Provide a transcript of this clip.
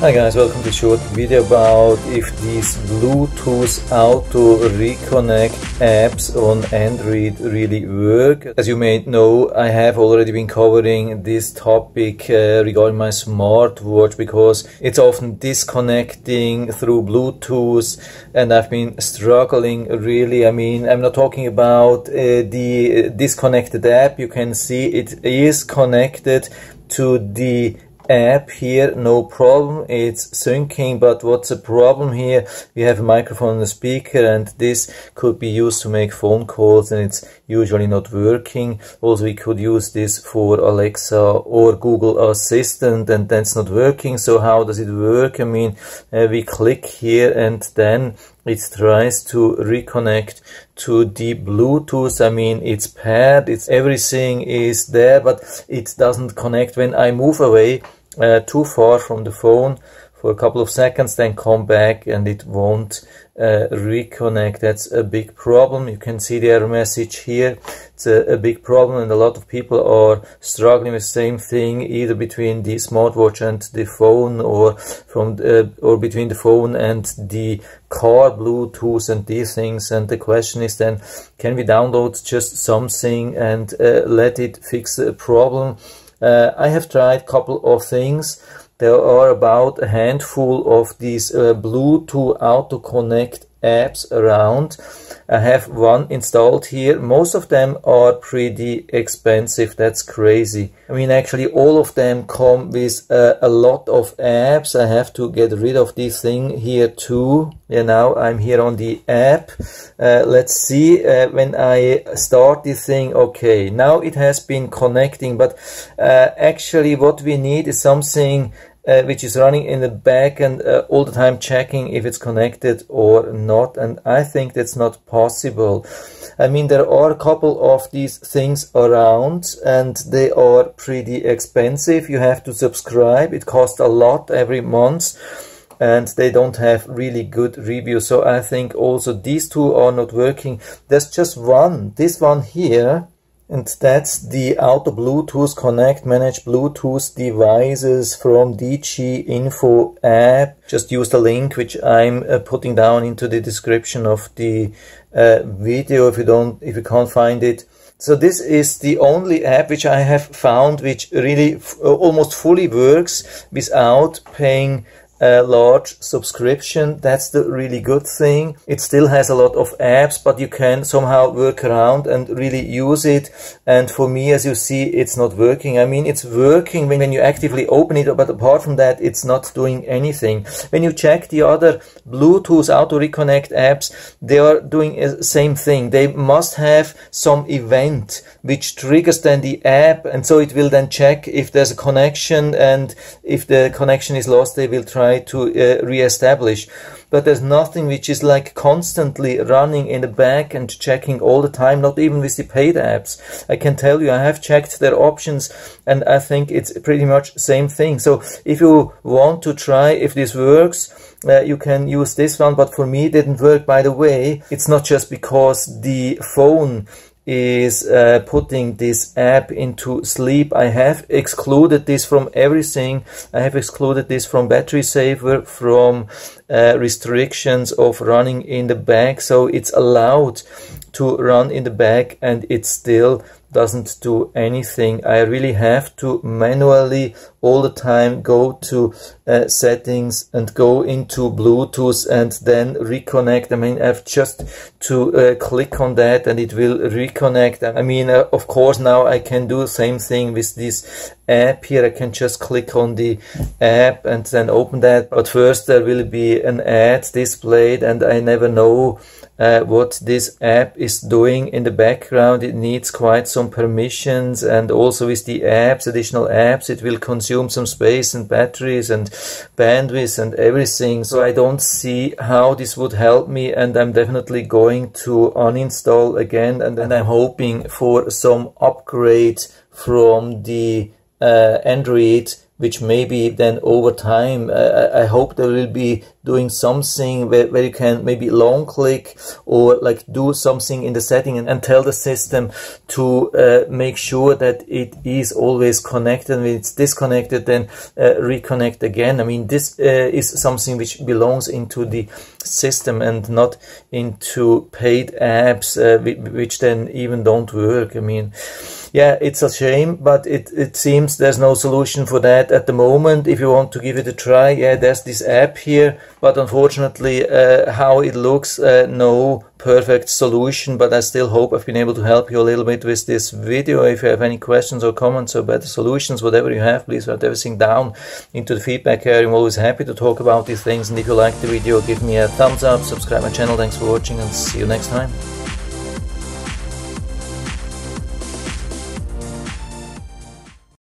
Hi guys, welcome to a short video about if these Bluetooth auto reconnect apps on Android really work. As you may know, I have already been covering this topic regarding my smartwatch because it's often disconnecting through Bluetooth and I've been struggling really. I mean, I'm not talking about the disconnected app. You can see it is connected to the app here, no problem, it's syncing. But what's the problem here? We have a microphone and a speaker, and this could be used to make phone calls, and it's usually not working. Also, we could use this for Alexa or Google Assistant, and that's not working. So how does it work? I mean, we click here and then it tries to reconnect to the Bluetooth. I mean, it's paired, it's everything is there, but it doesn't connect. When I move away too far from the phone for a couple of seconds, then come back and it won't reconnect. That's a big problem. You can see the error message here. It's a big problem, and a lot of people are struggling with the same thing, either between the smartwatch and the phone, or between the phone and the car Bluetooth and these things. And the question is then, can we download just something and let it fix the problem? I have tried a couple of things. There are about a handful of these Bluetooth auto connect apps around. I have one installed here. Most of them are pretty expensive. That's crazy. I mean, actually all of them come with a lot of apps. I have to get rid of this thing here too. Yeah, now I'm here on the app. Let's see when I start this thing. Okay, now it has been connecting, but actually what we need is something which is running in the back and all the time checking if it's connected or not, and I think that's not possible. I mean, there are a couple of these things around and they are pretty expensive. You have to subscribe. It costs a lot every month, and they don't have really good reviews. So I think also these two are not working. There's just one, this one here, and that's the Auto Bluetooth Connect Manage Bluetooth Devices from DG Info app. Just use the link which I'm putting down into the description of the video if you can't find it. So this is the only app which I have found which really almost fully works without paying a large subscription. That's the really good thing. It still has a lot of apps, but you can somehow work around and really use it. And for me, as you see, it's not working. I mean, it's working when you actively open it, but apart from that, it's not doing anything. When you check the other Bluetooth auto reconnect apps, they are doing the same thing. They must have some event which triggers then the app, and so it will then check if there's a connection, and if the connection is lost, they will try to re-establish. But there's nothing which is like constantly running in the back and checking all the time, not even with the paid apps. I can tell you, I have checked their options and I think it's pretty much the same thing. So if you want to try if this works, you can use this one, but for me it didn't work. By the way, it's not just because the phone is putting this app into sleep. I have excluded this from everything. I have excluded this from battery saver, from restrictions of running in the back. So it's allowed to run in the back and it still doesn't do anything. I really have to manually all the time go to settings and go into Bluetooth and then reconnect. I mean, I've just to click on that and it will reconnect. I mean, of course, now I can do the same thing with this app here. I can just click on the app and then open that. But first there will be an ad displayed, and I never know what this app is doing in the background. It needs quite some permissions, and also with the apps, additional apps, it will consume some space and batteries and bandwidth and everything. So I don't see how this would help me, and I'm definitely going to uninstall again, and then I'm hoping for some upgrade from the Android which maybe then over time, I hope they will be doing something where you can maybe long click or like do something in the setting and tell the system to make sure that it is always connected. When it's disconnected, then reconnect again. I mean, this is something which belongs into the system and not into paid apps, which then even don't work. I mean, yeah, it's a shame, but it seems there's no solution for that at the moment. If you want to give it a try, yeah, there's this app here, but unfortunately how it looks, no perfect solution. But I still hope I've been able to help you a little bit with this video. If you have any questions or comments or better solutions, whatever you have, please write everything down into the feedback area. I'm always happy to talk about these things. And if you like the video, give me a thumbs up, subscribe my channel. Thanks for watching and see you next time.